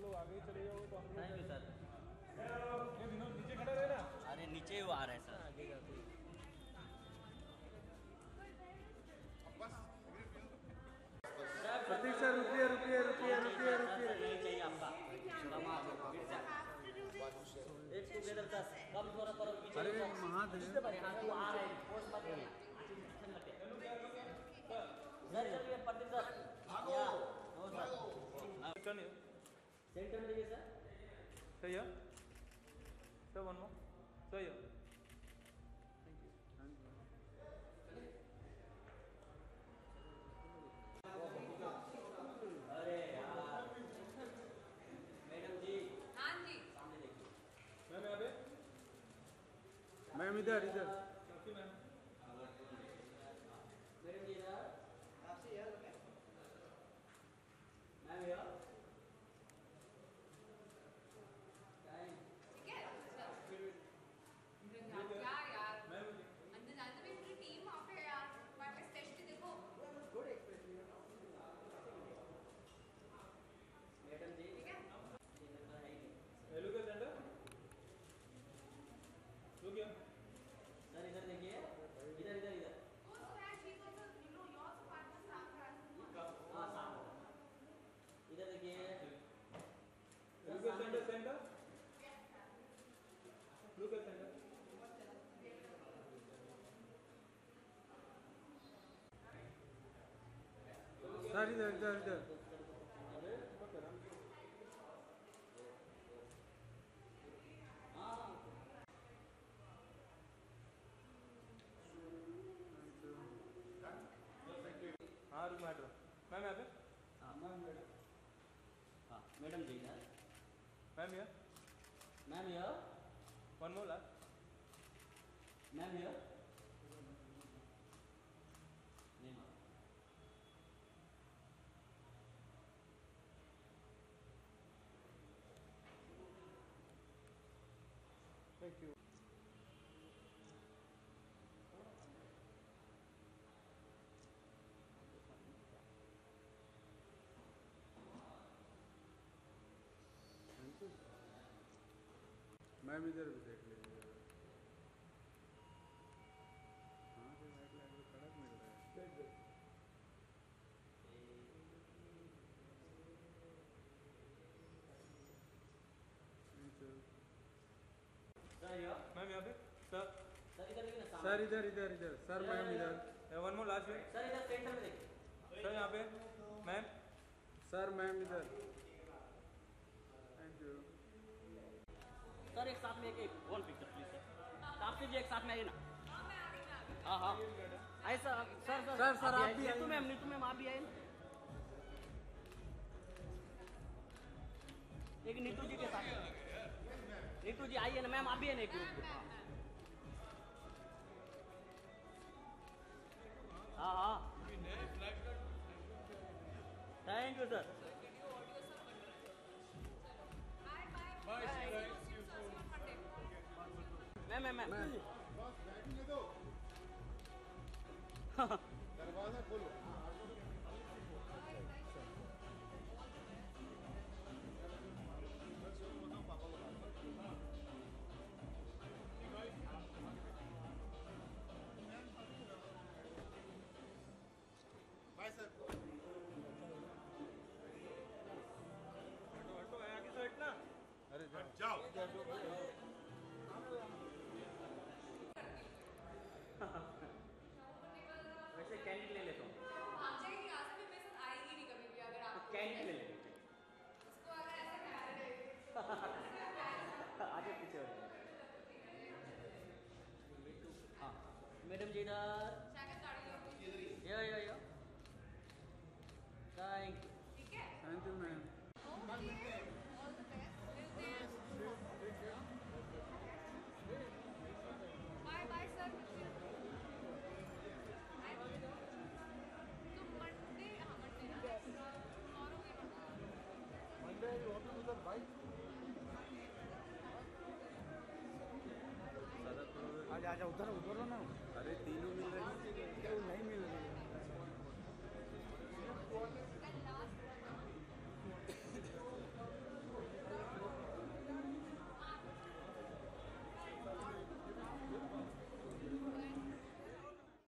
आप लोग आगे चले जाओगे तो हम लोग सर विनोद नीचे खड़ा रहे ना। अरे नीचे वो आ रहे हैं सर आगे जाते। प्रतीक्षा रुकिए रुकिए रुकिए रुकिए रुकिए आपका एक टुगेदर 10 कम थोड़ा पर पीछे। अरे महादेव यहां तू आ रहा है पोस्ट मत कर सर। चलिए पंडित सर भागो। नो सर चल सेंटर में गए सर। सही है सर वन मोर सही है। Thank you thank you. अरे यार मैडम जी। हां जी मैम यहाँ पे मैम इधर इधर मैम मैडम जी इधर आपसे यार मैम यार ठीक है सर। क्या यार अंदर जाते भी पूरी टीम वहाँ पे यार वहाँ पे स्पेशली देखो गुड एक्सप्रेशन मैडम जी ठीक है। हेलो क्या सेंटर तो क्या सर इधर देखिए इधर इधर इधर वो sir she's also you know your partner साफ हां साफ इधर देखिए centre centre look at centre sir इधर इधर इधर हां हाँ रूम मैडम मैम यहाँ पे हाँ मैम मैडम हाँ मैडम जी यार मैम यहाँ वन मोर मैम यहाँ नहीं थैंक यू। मैम इधर भी देख लीजिए हाँ तो लाइट लाइट में कड़क मिल रहा है देख देख सर यहाँ मैम यहाँ पे सर सर इधर देखिए ना सर इधर इधर इधर सर मैम इधर वन मोर लास्ट में सर इधर सेंटर में देखिए सर यहाँ पे मैम सर मैम इधर थैंक यू सर। एक साथ में एक वन पिक्चर प्लीज सर आप लीजिए एक साथ में आइए ना। हाँ हाँ आइए sir sir sir sir sir आप भी आइए। मैम नीतू मैम आप भी आइए एक नीतू जी के साथ। नीतू जी आइए ना मैम आप भी आइए ना एक ग्रुप के। हाँ हाँ thank you sir. Ma'am ma'am ma'am दरवाजा खोलो भाई सर हटो हटो आगे साइड ना। अरे जाओ वैसे कैंडी ले लेता हूँ आएगी नहीं कभी भी। अगर आप कैंडी ले लेते इसको अगर ऐसा आगे पीछे हाँ मैडम जी इधर यो थैंक यू ठीक है thank you ma'am. Bye bye sir तो मंडे हाँ मंडे ना मंडे ऑफिस उधर बाइक आजा आजा उधर उधर ना। अरे तीनों